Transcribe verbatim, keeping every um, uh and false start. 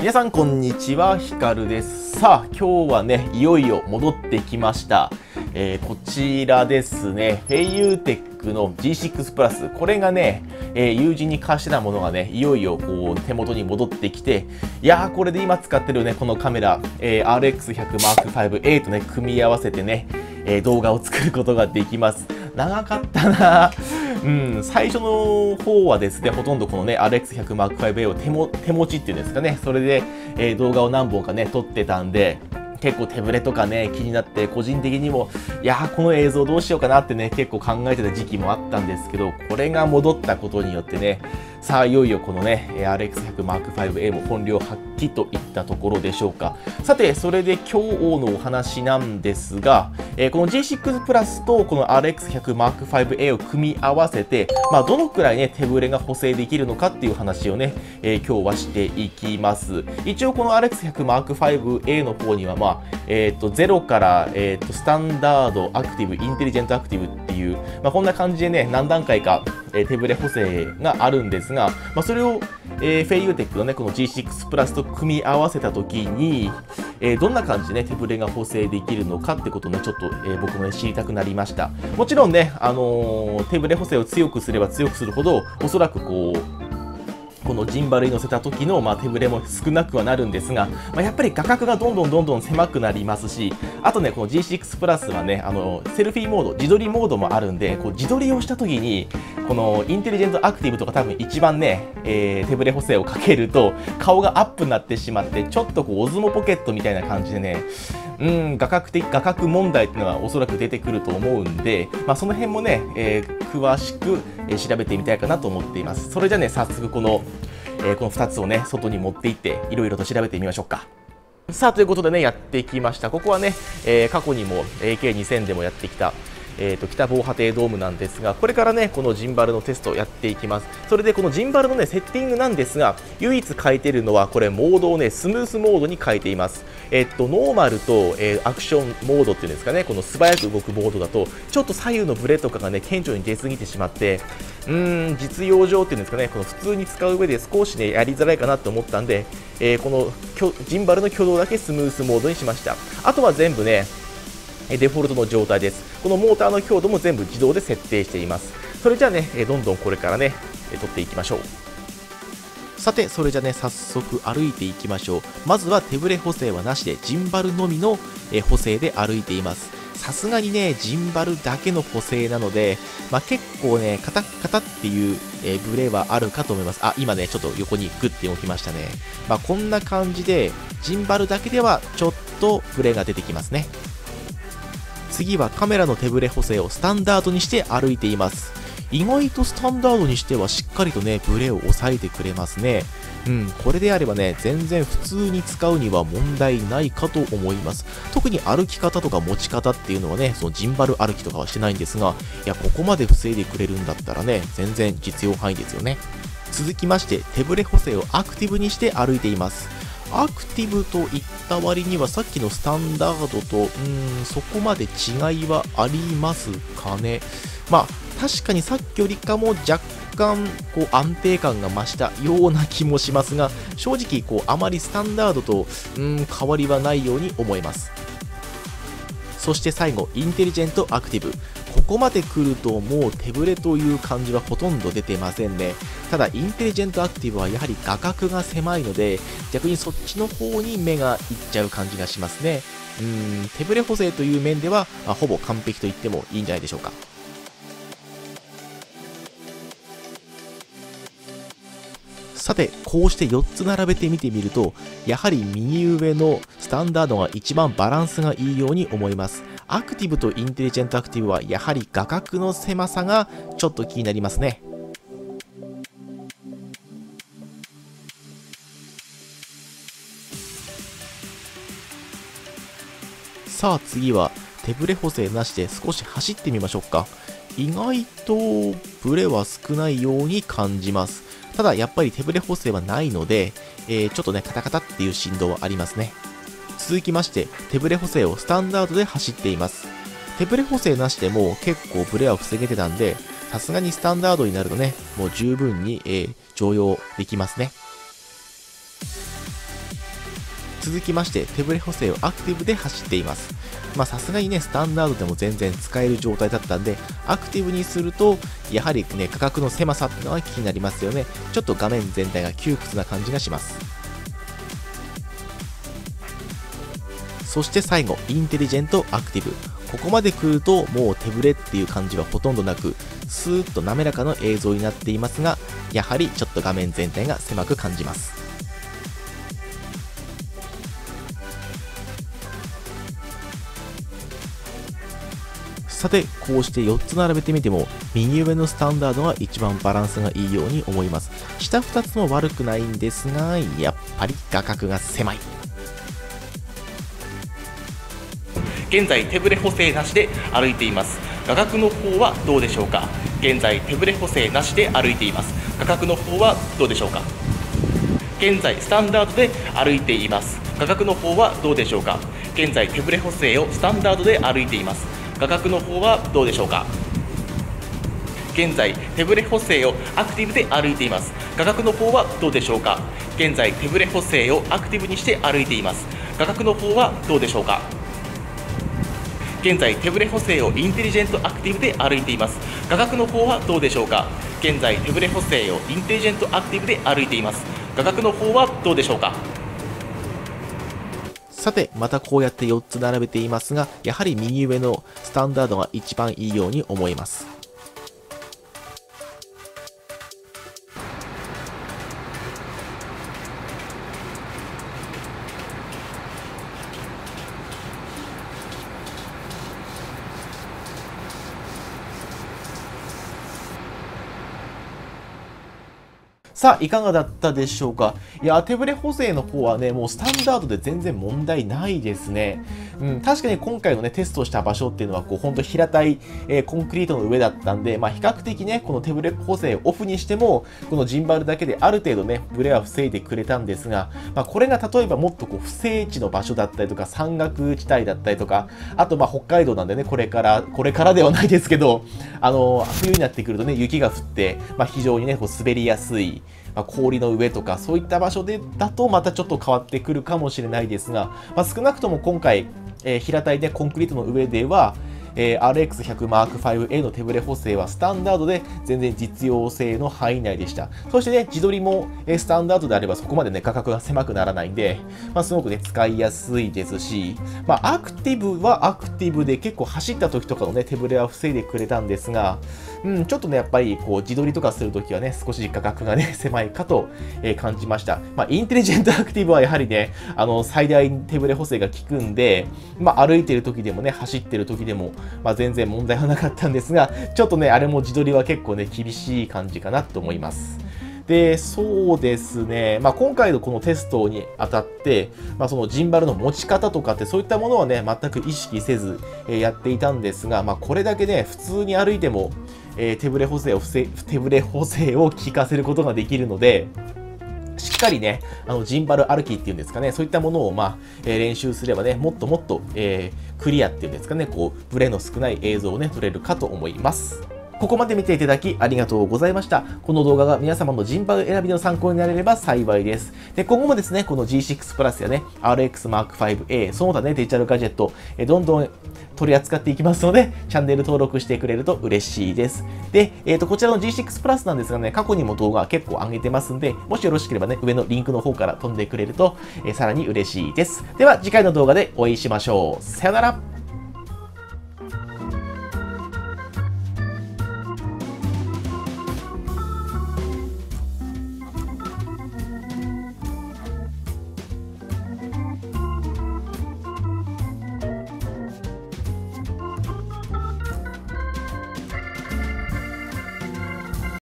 皆さんこんにちは、ヒカルです。さあ今日はね、いよいよ戻ってきました、えー、こちらですね、フェイユーテックの ジーシックス プラス、これがね、えー、友人に貸してたものがね、いよいよこう手元に戻ってきて、いやーこれで今使ってるねこのカメラ、えー、アールエックスひゃくエムファイブエー とね組み合わせてね、えー、動画を作ることができます。長かったなぁ。うん、最初の方はですね、ほとんどこのね、アールエックスひゃくエムファイブエー を手も手持ちっていうんですかね、それで、えー、動画を何本かね、撮ってたんで、結構手ぶれとかね、気になって、個人的にも、いやー、この映像どうしようかなってね、結構考えてた時期もあったんですけど、これが戻ったことによってね、さあ、いよいよこのね、アールエックスひゃくエムファイブエー も本領発揮といったところでしょうか。さて、それで今日のお話なんですが、えー、この ジーシックス プラスとこの アールエックスひゃくエムファイブエー を組み合わせて、まあ、どのくらいね、手ぶれが補正できるのかっていう話をね、えー、今日はしていきます。一応この アールエックスひゃくエムファイブエー の方には、まあ、えーと、ゼロから、えーと、スタンダード、アクティブ、インテリジェントアクティブっていう、まあ、こんな感じでね、何段階か、えー、手ぶれ補正があるんですが、まあ、それを、えー、フェイユーテックのね、この ジーシックス プラスと組み合わせたときに、えー、どんな感じでね、手ぶれが補正できるのかってことをね、ちょっと、えー、僕もね、知りたくなりました。もちろんね、あのー、手ぶれ補正を強くすれば強くするほど、おそらくこう、このジンバルに乗せた時のまあ手ぶれも少なくはなるんですが、まあ、やっぱり画角がどんどんどんどん狭くなりますし、あとね、この ジーシックス プラスはね、あのセルフィーモード、自撮りモードもあるんで、こう自撮りをした時に、このインテリジェントアクティブとか多分一番ね、えー、手ぶれ補正をかけると、顔がアップになってしまって、ちょっとこうオズモポケットみたいな感じでね、うん、画角的、画角問題っていうのがおそらく出てくると思うんで、まあ、その辺もね、えー、詳しく調べてみたいかなと思っています。それじゃね、早速この、えー、このふたつをね、外に持っていって、いろいろと調べてみましょうか。さあ、ということでね、やってきました。ここはね、えー、過去にも エーケーにせん でもやってきた、えー、と北防波堤ドームなんですが、これからね、このジンバルのテストをやっていきます。それでこのジンバルのね、セッティングなんですが、唯一変えてるのは、これ、モードをね、スムースモードに変えています。えっと、ノーマルと、えー、アクションモードっていうんですかね、この素早く動くモードだと、ちょっと左右のブレとかがね、顕著に出過ぎてしまって、うーん、実用上っていうんですかね、この普通に使う上で少しね、やりづらいかなと思ったんで、えー、このジンバルの挙動だけスムースモードにしました。あとは全部ね、デフォルトの状態です。このモーターの強度も全部自動で設定しています。それじゃあね、どんどんこれからね撮っていきましょう。さて、それじゃね、早速歩いていきましょう。まずは手ブレ補正はなしでジンバルのみの補正で歩いています。さすがにね、ジンバルだけの補正なので、まあ、結構ね、カタッカタッっていうブレはあるかと思います。あ、今ね、ちょっと横にグッて動きましたね。まあ、こんな感じでジンバルだけではちょっとブレが出てきますね。次はカメラの手ブレ補正をスタンダードにして歩いています。意外とスタンダードにしてはしっかりとね、ブレを抑えてくれますね。うん、これであればね、全然普通に使うには問題ないかと思います。特に歩き方とか持ち方っていうのはね、そのジンバル歩きとかはしてないんですが、いや、ここまで防いでくれるんだったらね、全然実用範囲ですよね。続きまして、手ブレ補正をアクティブにして歩いています。アクティブといった割にはさっきのスタンダードとうーんそこまで違いはありますかね。まあ確かにさっきよりかも若干こう安定感が増したような気もしますが、正直こうあまりスタンダードとうーん変わりはないように思います。そして最後、インテリジェントアクティブ。ここまで来るともう手ぶれという感じはほとんど出てませんね。ただ、インテリジェントアクティブはやはり画角が狭いので、逆にそっちの方に目がいっちゃう感じがしますね。うーん、手ぶれ補正という面では、まあ、ほぼ完璧と言ってもいいんじゃないでしょうか。さて、こうしてよっつ並べてみてみると、やはり右上のスタンダードが一番バランスがいいように思います。アクティブとインテリジェントアクティブはやはり画角の狭さがちょっと気になりますね。さあ、次は手ブレ補正なしで少し走ってみましょうか。意外とブレは少ないように感じます。ただやっぱり手ブレ補正はないので、えー、ちょっとね、カタカタっていう振動はありますね。続きまして、手ブレ補正をスタンダードで走っています。手ブレ補正なしでも結構ブレは防げてたんで、さすがにスタンダードになるとね、もう十分に、えー、常用できますね。続きまして手ブレ補正をアクティブで走っています。まあさすがにね、スタンダードでも全然使える状態だったんで、アクティブにするとやはりね、価格の狭さっていうのは気になりますよね。ちょっと画面全体が窮屈な感じがします。そして最後、インテリジェントアクティブ。ここまで来るともう手ブレっていう感じはほとんどなく、スーッと滑らかな映像になっていますが、やはりちょっと画面全体が狭く感じます。さて、こうしてよっつ並べてみても右上のスタンダードが一番バランスがいいように思います。下ふたつも悪くないんですが、やっぱり画角が狭い。現在手ブレ補正なしで歩いています。画角の方はどうでしょうか。現在手ブレ補正なしで歩いています。画角の方はどうでしょうか。現在スタンダードで歩いています。画角の方はどうでしょうか。現在手ブレ補正をスタンダードで歩いています。画角の方はどうでしょうか。現在手ブレ補正をアクティブで歩いています。画角の方はどうでしょうか。現在手ブレ補正をアクティブにして歩いています。画角の方はどうでしょうか。現在手ブレ補正をインテリジェントアクティブで歩いています。画角の方はどうでしょうか。現在手ブレ補正をインテリジェントアクティブで歩いています。画角の方はどうでしょうか。さて、またこうやってよっつ並べていますが、やはり右上のスタンダードが一番いいように思います。さあ、いかがだったでしょうか。いや、手ブレ補正の方はね、もうスタンダードで全然問題ないですね。うん、確かに今回のね、テストした場所っていうのは、こう、ほんと平たい、えー、コンクリートの上だったんで、まあ、比較的ね、この手ブレ補正をオフにしても、このジンバルだけである程度ね、ブレは防いでくれたんですが、まあ、これが例えばもっとこう、不整地の場所だったりとか、山岳地帯だったりとか、あとまあ、北海道なんでね、これから、これからではないですけど、あのー、冬になってくるとね、雪が降って、まあ、非常にね、こう、滑りやすい、まあ、氷の上とかそういった場所でだとまたちょっと変わってくるかもしれないですが、まあ、少なくとも今回、えー、平たいでコンクリートの上では、えー、アールエックスひゃくエムファイブエー の手ブレ補正はスタンダードで全然実用性の範囲内でした。そしてね、自撮りも、えー、スタンダードであればそこまでね、価格が狭くならないんで、まあ、すごくね、使いやすいですし、まあ、アクティブはアクティブで結構走った時とかのね、手ブレは防いでくれたんですが、うん、ちょっとね、やっぱりこう自撮りとかするときはね、少し価格がね、狭いかと、えー、感じました。まあ、インテリジェントアクティブはやはりね、あの、最大手ブレ補正が効くんで、まあ、歩いてるときでもね、走ってるときでも、まあ、全然問題はなかったんですが、ちょっとね、あれも自撮りは結構ね、厳しい感じかなと思います。で、そうですね、まあ、今回のこのテストにあたって、まあ、そのジンバルの持ち方とかってそういったものはね、全く意識せず、えー、やっていたんですが、まあ、これだけね、普通に歩いても、えー、手ブレ補正を手ブレ補正を効かせることができるので、しっかりね、あのジンバル歩きっていうんですかね、そういったものを、まあえー、練習すればね、もっともっと、えー、クリアっていうんですかね、こうブレの少ない映像をね、撮れるかと思います。ここまで見ていただきありがとうございました。この動画が皆様のジンバル選びの参考になれれば幸いです。で、今後もですね、この ジーシックス プラスやね、アールエックスエムファイブエー、その他ね、デジタルガジェット、えどんどん取り扱っていきますので、チャンネル登録してくれると嬉しいです。で、えーと、こちらの ジーシックス プラスなんですがね、過去にも動画結構上げてますんで、もしよろしければね、上のリンクの方から飛んでくれると、えー、さらに嬉しいです。では、次回の動画でお会いしましょう。さよなら。